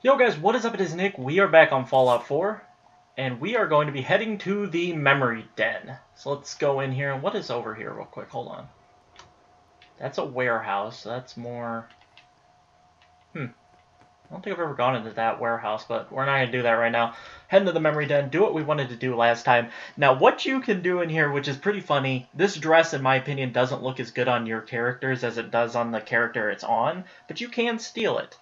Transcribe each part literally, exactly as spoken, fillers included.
Yo guys, what is up? It is Nick. We are back on Fallout four, and we are going to be heading to the Memory Den. So let's go in here. And what is over here real quick? Hold on. That's a warehouse. So that's more... Hmm. I don't think I've ever gone into that warehouse, but we're not going to do that right now. Heading to the Memory Den. Do what we wanted to do last time. Now, what you can do in here, which is pretty funny, this dress, in my opinion, doesn't look as good on your characters as it does on the character it's on, but you can steal it.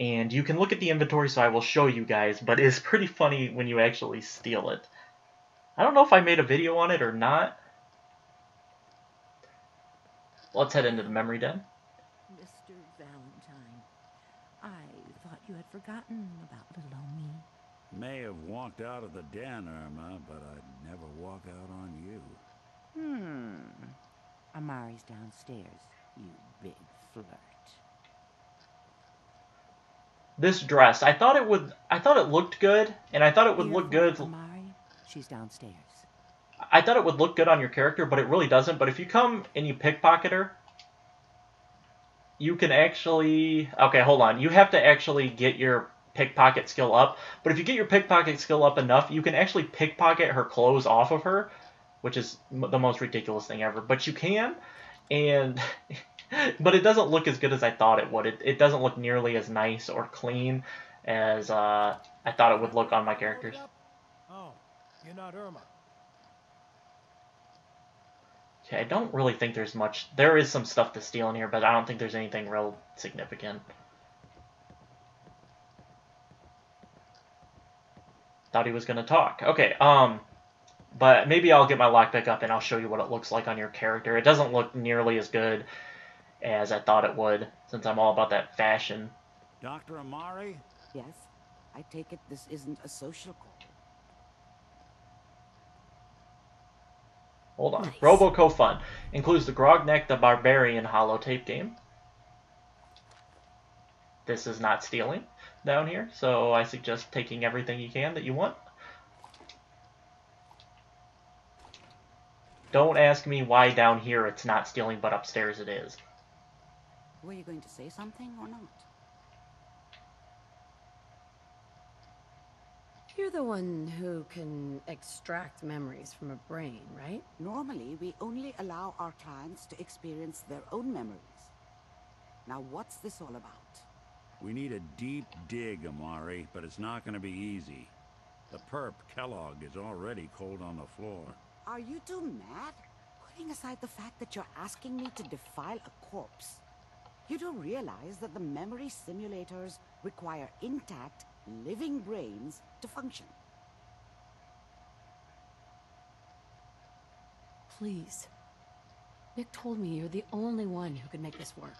And you can look at the inventory, so I will show you guys, but it's pretty funny when you actually steal it. I don't know if I made a video on it or not. Let's head into the Memory Den. Mister Valentine, I thought you had forgotten about little old me. May have walked out of the den, Irma, but I'd never walk out on you. Hmm. Amari's downstairs, you big flirt. This dress, I thought it would. I thought it looked good, and I thought it would Here, look good. Amari, she's downstairs. I thought it would look good on your character, but it really doesn't. But if you come and you pickpocket her, you can actually. Okay, hold on. You have to actually get your pickpocket skill up. But if you get your pickpocket skill up enough, you can actually pickpocket her clothes off of her, which is the most ridiculous thing ever. But you can, and. But it doesn't look as good as I thought it would. It, it doesn't look nearly as nice or clean as uh, I thought it would look on my characters. Oh, you're not Irma. Okay, I don't really think there's much. There is some stuff to steal in here, but I don't think there's anything real significant. Thought he was going to talk. Okay, um... but maybe I'll get my lockpick up and I'll show you what it looks like on your character. It doesn't look nearly as good as I thought it would, since I'm all about that fashion. Doctor Amari? Yes, I take it this isn't a social call. Hold on. Nice. RoboCoFun includes the Grognak the Barbarian holotape game. This is not stealing down here, so I suggest taking everything you can that you want. Don't ask me why down here it's not stealing, but upstairs it is. Were you going to say something or not? You're the one who can extract memories from a brain, right? Normally, we only allow our clients to experience their own memories. Now, what's this all about? We need a deep dig, Amari, but it's not going to be easy. The perp, Kellogg, is already cold on the floor. Are you two mad? Putting aside the fact that you're asking me to defile a corpse. You don't realize that the memory simulators require intact, living brains to function. Please. Nick told me you're the only one who could make this work.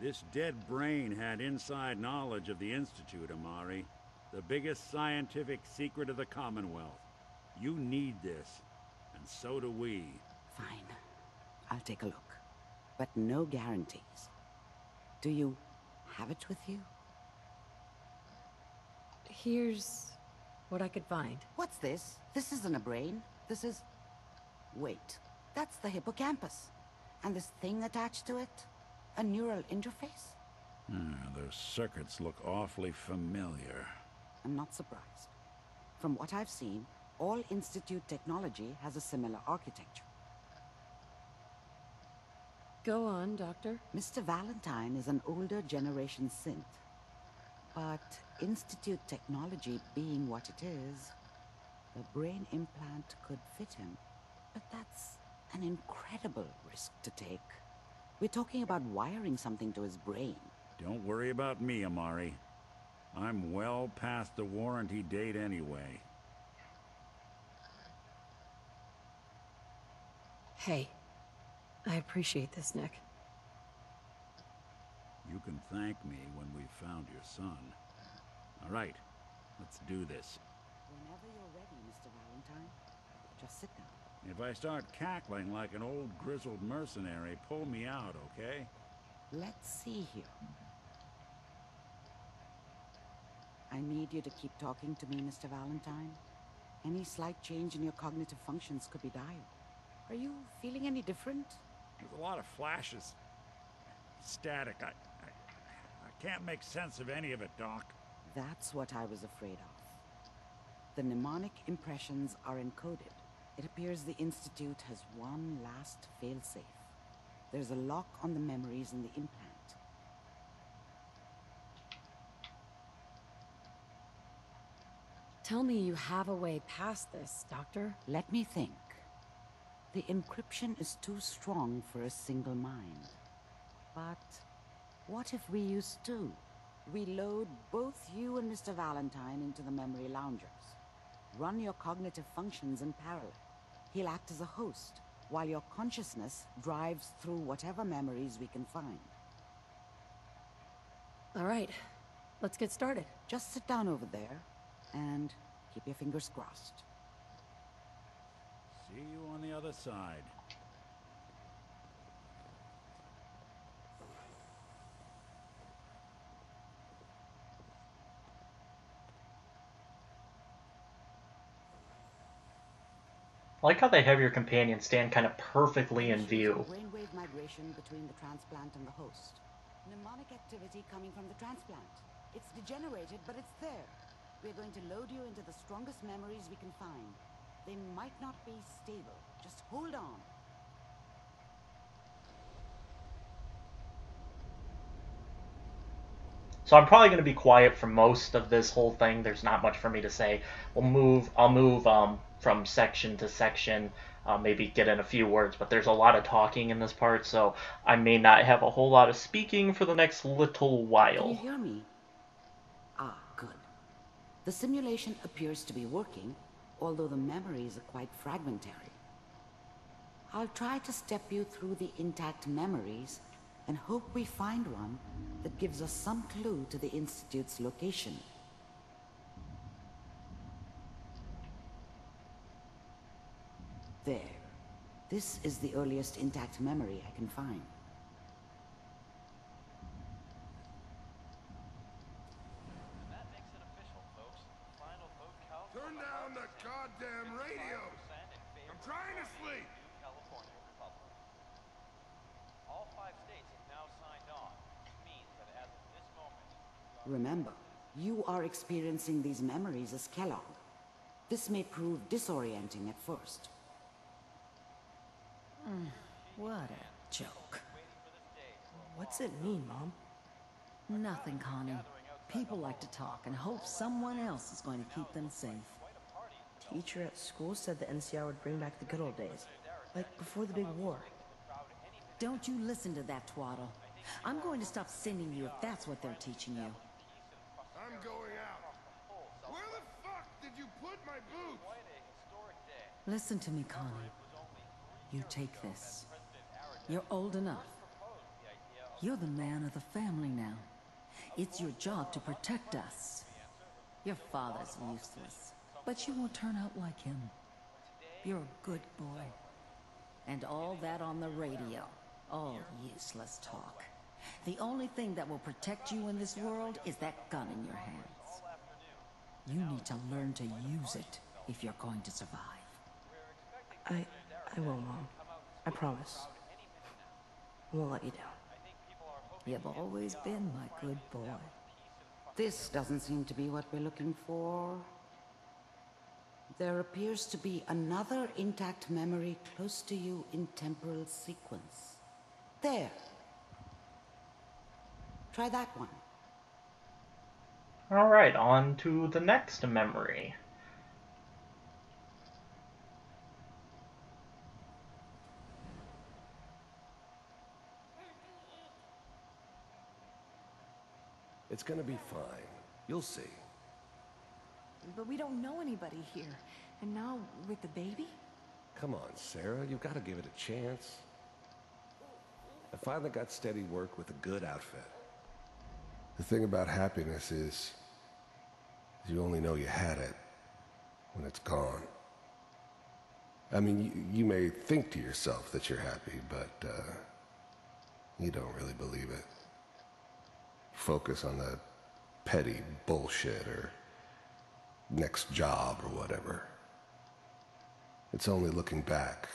This dead brain had inside knowledge of the Institute, Amari. The biggest scientific secret of the Commonwealth. You need this, and so do we. Fine. I'll take a look. But no guarantees. Do you have it with you? Here's what I could find. What's this? This isn't a brain. This is... Wait. That's the hippocampus. And this thing attached to it? A neural interface? Mm, those circuits look awfully familiar. I'm not surprised. From what I've seen, all Institute technology has a similar architecture. Go on, Doctor. Mister Valentine is an older generation synth. But Institute technology being what it is, a brain implant could fit him. But that's an incredible risk to take. We're talking about wiring something to his brain. Don't worry about me, Amari. I'm well past the warranty date anyway. Hey. I appreciate this, Nick. You can thank me when we've found your son. All right, let's do this. Whenever you're ready, Mister Valentine, just sit down. If I start cackling like an old grizzled mercenary, pull me out, okay? Let's see here. I need you to keep talking to me, Mister Valentine. Any slight change in your cognitive functions could be dire. Are you feeling any different? There's a lot of flashes. Static. I, I, I can't make sense of any of it, Doc. That's what I was afraid of. The mnemonic impressions are encoded. It appears the Institute has one last failsafe. There's a lock on the memories in the implant. Tell me you have a way past this, Doctor. Let me think. The encryption is too strong for a single mind. But what if we use two? We load both you and Mister Valentine into the memory loungers. Run your cognitive functions in parallel. He'll act as a host, while your consciousness drives through whatever memories we can find. All right, let's get started. Just sit down over there, and keep your fingers crossed. See you on the other side. I like how they have your companion stand kind of perfectly in view. Brainwave migration between the transplant and the host. Mnemonic activity coming from the transplant. It's degenerated, but it's there. We're going to load you into the strongest memories we can find. They might not be stable. Just hold on. So I'm probably going to be quiet for most of this whole thing. There's not much for me to say. We'll move. I'll move um, from section to section. Uh, maybe get in a few words. But there's a lot of talking in this part, so I may not have a whole lot of speaking for the next little while. Can you hear me? Ah, good. The simulation appears to be working, although the memories are quite fragmentary. I'll try to step you through the intact memories and hope we find one that gives us some clue to the Institute's location. There. This is the earliest intact memory I can find. Goddamn radios! I'm trying to sleep! California Republic. All five states have now signed on, which means that as of this moment... Remember, you are experiencing these memories as Kellogg. This may prove disorienting at first. Mm, what a joke. What's it mean, Mom? Nothing, Connie. People like to talk and hope someone else is going to keep them safe. Teacher at school said the N C R would bring back the good old days, like before the big war. Don't you listen to that twaddle. I'm going to stop sending you if that's what they're teaching you. I'm going out. Where the fuck did you put my boots? Listen to me, Connie. You take this. You're old enough. You're the man of the family now. It's your job to protect us. Your father's useless. But you won't turn out like him. You're a good boy. And all that on the radio. All useless talk. The only thing that will protect you in this world is that gun in your hands. You need to learn to use it if you're going to survive. I... I won't, Mom. I promise. I won't let you down. You've always been my good boy. This doesn't seem to be what we're looking for. There appears to be another intact memory close to you in temporal sequence. There. Try that one. All right, on to the next memory. It's gonna be fine. You'll see. But we don't know anybody here. And now, with the baby? Come on, Sarah. You've got to give it a chance. I finally got steady work with a good outfit. The thing about happiness is, you only know you had it when it's gone. I mean, you, you may think to yourself that you're happy, but uh, you don't really believe it. Focus on the petty bullshit or next job or whatever. It's only looking back,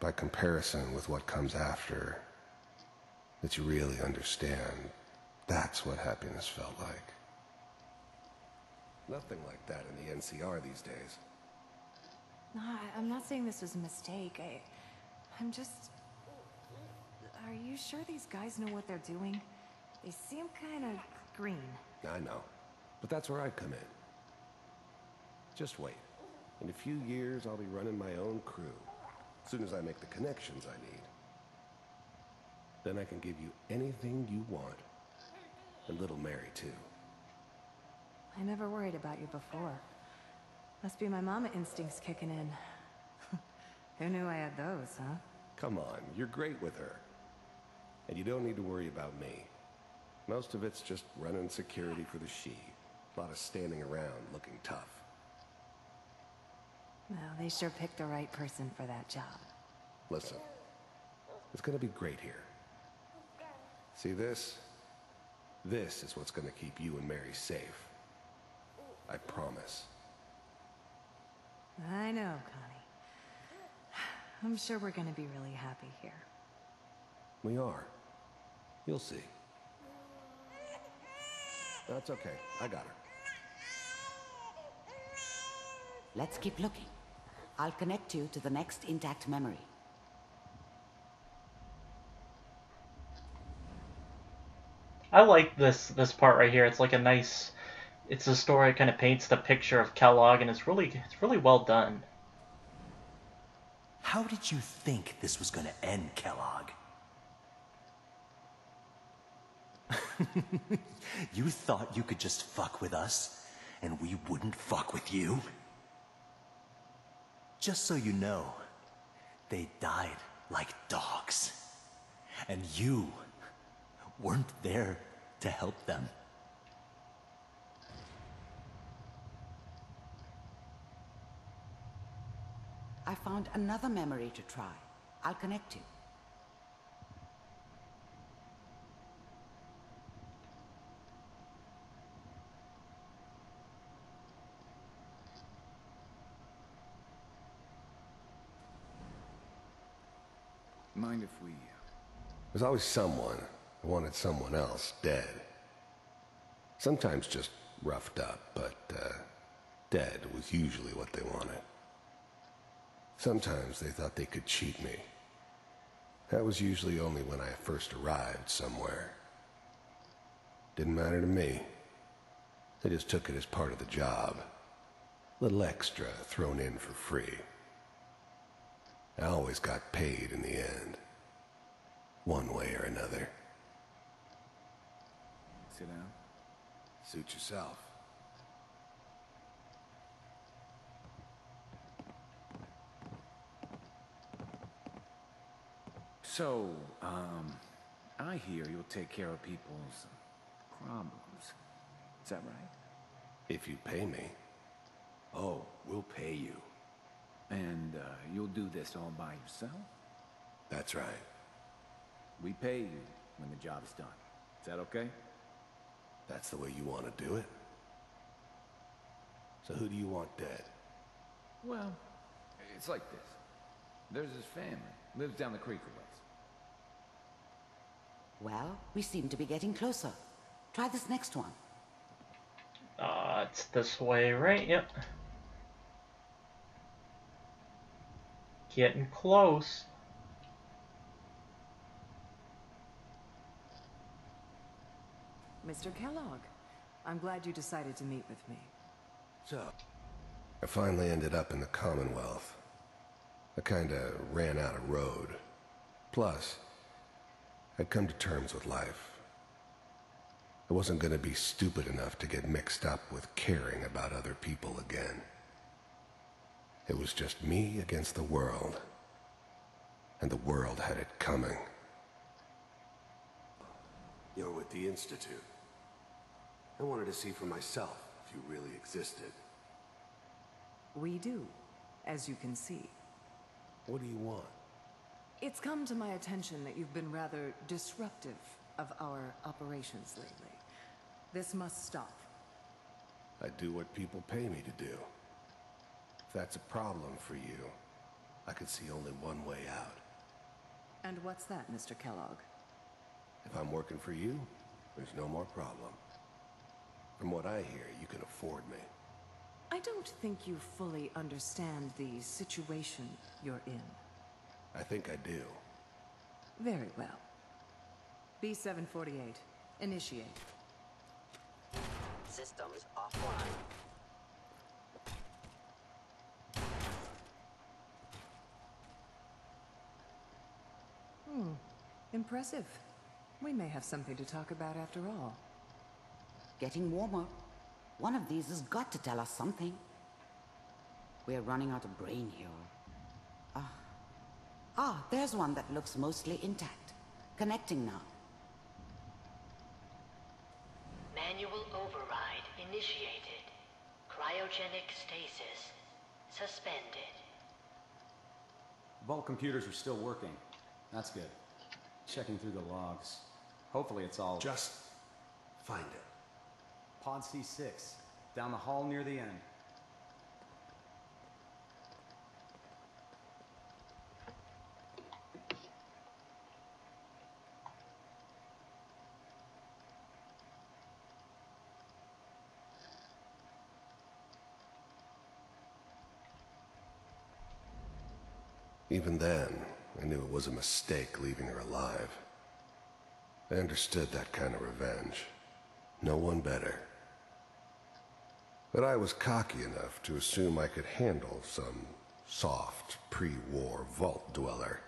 by comparison with what comes after, that you really understand that's what happiness felt like. Nothing like that in the N C R these days. No, I'm not saying this was a mistake. I, I'm just... Are you sure these guys know what they're doing? They seem kind of green. I know. But that's where I come in. Just wait. In a few years, I'll be running my own crew. As soon as I make the connections I need. Then I can give you anything you want. And little Mary, too. I never worried about you before. Must be my mama instincts kicking in. Who knew I had those, huh? Come on, you're great with her. And you don't need to worry about me. Most of it's just running security for the she. A lot of standing around looking tough. Well, they sure picked the right person for that job. Listen, it's gonna be great here. See this? This is what's gonna keep you and Mary safe. I promise. I know, Connie. I'm sure we're gonna be really happy here. We are. You'll see. That's okay. I got her. Let's keep looking. I'll connect you to the next intact memory. I like this this part right here. It's like a nice... It's a story that kind of paints the picture of Kellogg, and it's really, it's really well done. How did you think this was going to end, Kellogg? You thought you could just fuck with us, and we wouldn't fuck with you? Just so you know, they died like dogs, and you weren't there to help them. I found another memory to try. I'll connect you. Mind if we... There's always someone who wanted someone else dead. Sometimes just roughed up, but uh, dead was usually what they wanted. Sometimes they thought they could cheat me. That was usually only when I first arrived somewhere. Didn't matter to me. They just took it as part of the job. Little extra thrown in for free. I always got paid in the end. One way or another. Sit down. Suit yourself. So, um, I hear you'll take care of people's problems. Is that right? If you pay me. Oh, we'll pay you. And, uh, you'll do this all by yourself? That's right. We pay you when the job is done. Is that okay? That's the way you want to do it. So who do you want dead? Well, it's like this. There's this family. Lives down the creek a ways. Well, we seem to be getting closer. Try this next one. Ah, uh, it's this way, right? Yep. Getting close. Mister Kellogg, I'm glad you decided to meet with me. So, I finally ended up in the Commonwealth. I kinda ran out of road. Plus, I'd come to terms with life. I wasn't gonna be stupid enough to get mixed up with caring about other people again. It was just me against the world. And the world had it coming. You're with the Institute. I wanted to see for myself if you really existed. We do, as you can see. What do you want? It's come to my attention that you've been rather disruptive of our operations lately. This must stop. I do what people pay me to do. If that's a problem for you, I could see only one way out. And what's that, Mister Kellogg? If I'm working for you, there's no more problem. From what I hear, you can afford me. I don't think you fully understand the situation you're in. I think I do. Very well. B seven forty-eight, initiate. Systems offline. Hmm. Impressive. We may have something to talk about after all. Getting warmer. One of these has got to tell us something. We're running out of brain here. Ah. Ah, there's one that looks mostly intact. Connecting now. Manual override initiated. Cryogenic stasis suspended. Vault computers are still working. That's good. Checking through the logs. Hopefully it's all... Just find it. Pod C six, down the hall near the end. Even then, I knew it was a mistake leaving her alive. I understood that kind of revenge. No one better. But I was cocky enough to assume I could handle some soft, pre-war vault dweller,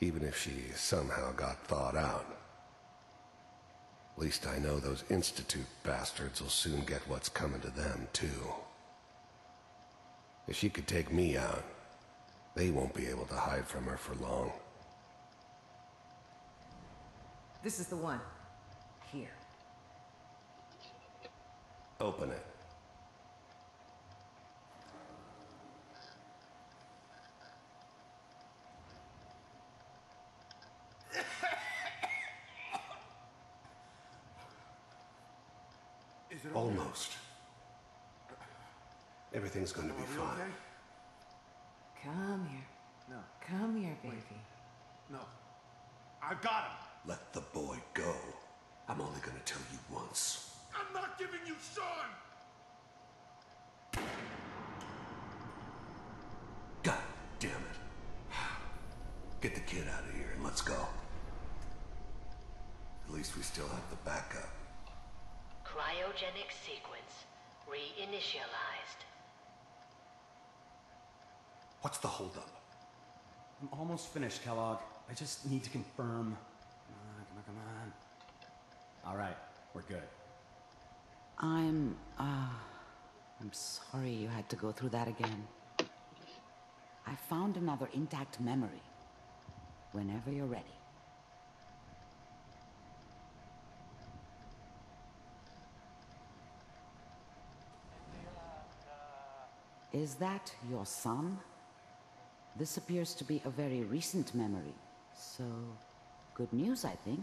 even if she somehow got thawed out. At least I know those Institute bastards will soon get what's coming to them, too. If she could take me out, they won't be able to hide from her for long. This is the one. Here. Open it. Is it almost. Okay? Everything's going to be fine. Okay? Come here. No. Come here, baby. Wait. No. I got him! Let the boy go. I'm only gonna tell you once. I'm not giving you Sean! God damn it. Get the kid out of here and let's go. At least we still have the backup. Cryogenic sequence reinitialized. What's the holdup? I'm almost finished, Kellogg. I just need to confirm. Come on, come on, come on. All right, we're good. I'm, uh... I'm sorry you had to go through that again. I found another intact memory. Whenever you're ready. Is that your son? This appears to be a very recent memory, so good news, I think.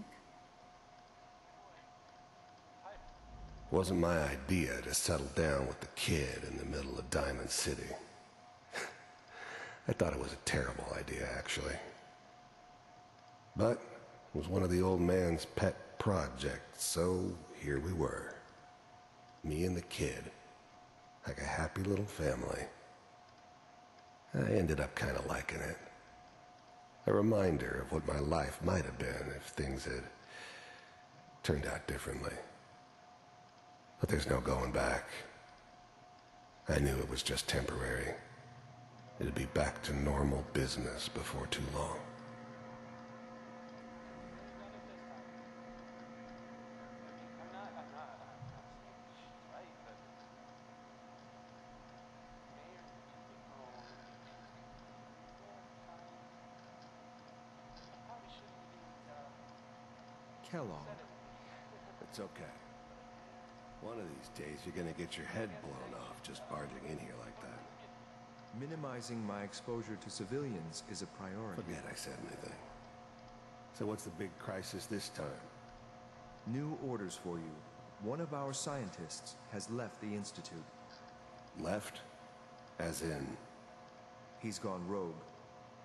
Wasn't my idea to settle down with the kid in the middle of Diamond City. I thought it was a terrible idea, actually. But it was one of the old man's pet projects, so here we were. Me and the kid, like a happy little family. I ended up kind of liking it. A reminder of what my life might have been if things had turned out differently. But there's no going back. I knew it was just temporary. It'd be back to normal business before too long. Kellogg. It's okay. One of these days you're gonna get your head blown off just barging in here like that. Minimizing my exposure to civilians is a priority. Forget I said anything. So what's the big crisis this time? New orders for you. One of our scientists has left the Institute. Left? As in? He's gone rogue.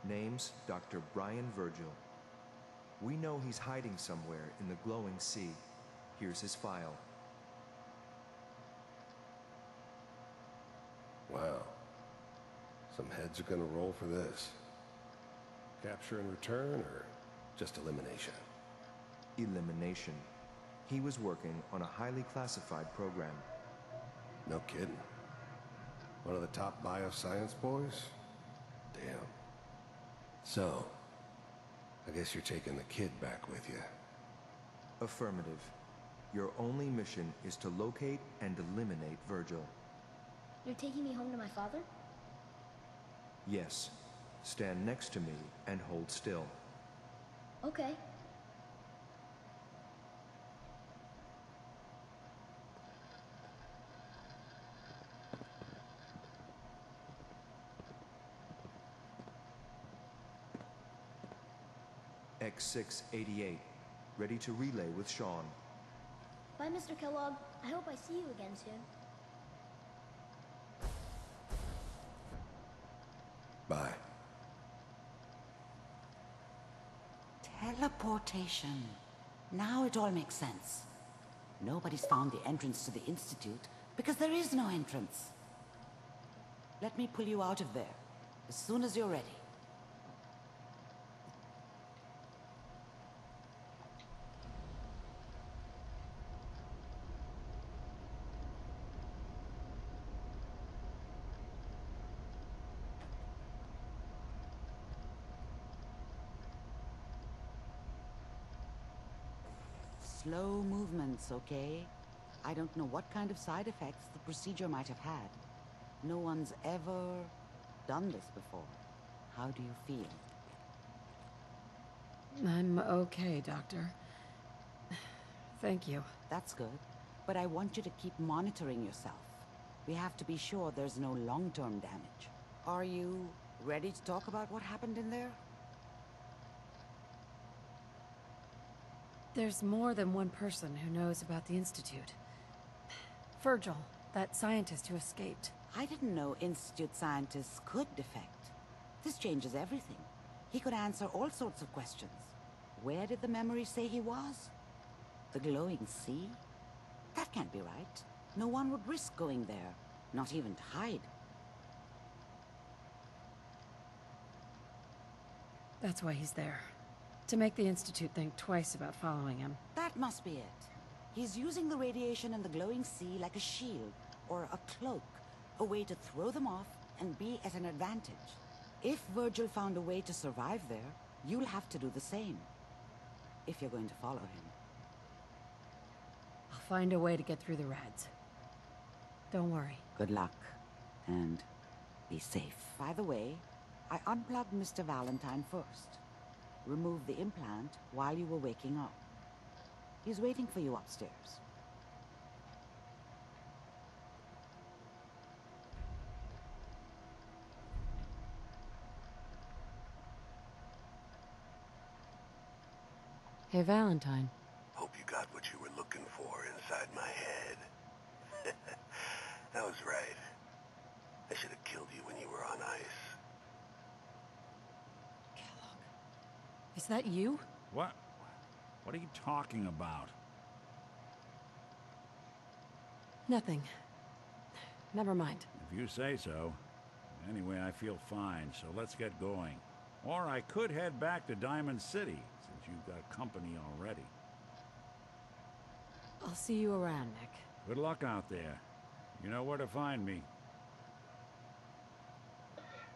Name's Doctor Brian Virgil. We know he's hiding somewhere in the Glowing Sea. Here's his file. Some heads are gonna roll for this. Capture and return, or just elimination? Elimination. He was working on a highly classified program. No kidding. One of the top bioscience boys? Damn. So, I guess you're taking the kid back with you. Affirmative. Your only mission is to locate and eliminate Virgil. You're taking me home to my father? Yes. Stand next to me and hold still. Okay. X six eighty-eight, ready to relay with Sean. Bye, Mister Kellogg. I hope I see you again soon. Bye. Teleportation. Now it all makes sense. Nobody's found the entrance to the Institute because there is no entrance. Let me pull you out of there as soon as you're ready. Slow movements, okay? I don't know what kind of side effects the procedure might have had. No one's ever done this before. How do you feel? I'm okay, Doctor. Thank you. That's good. But I want you to keep monitoring yourself. We have to be sure there's no long-term damage. Are you ready to talk about what happened in there? There's more than one person who knows about the Institute. Virgil, that scientist who escaped. I didn't know Institute scientists could defect. This changes everything. He could answer all sorts of questions. Where did the memory say he was? The Glowing Sea? That can't be right. No one would risk going there, not even to hide. That's why he's there. To make the Institute think twice about following him. That must be it. He's using the radiation and the Glowing Sea like a shield, or a cloak, a way to throw them off and be at an advantage. If Virgil found a way to survive there, you'll have to do the same, if you're going to follow him. I'll find a way to get through the rads. Don't worry. Good luck, and be safe. By the way, I unplugged Mister Valentine first. Remove the implant while you were waking up. He's waiting for you upstairs. Hey, Valentine. Hope you got what you were looking for inside my head. That was right. I should have killed you when you were on ice. Is that you? What? What are you talking about? Nothing. Never mind. If you say so. Anyway, I feel fine, so let's get going. Or I could head back to Diamond City, since you've got company already. I'll see you around, Nick. Good luck out there. You know where to find me.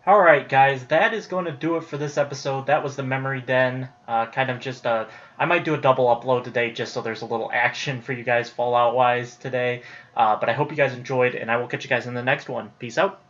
Alright guys, that is going to do it for this episode. That was the Memory Den. Uh, kind of just, uh, I might do a double upload today just so there's a little action for you guys Fallout-wise today. Uh, but I hope you guys enjoyed, and I will catch you guys in the next one. Peace out.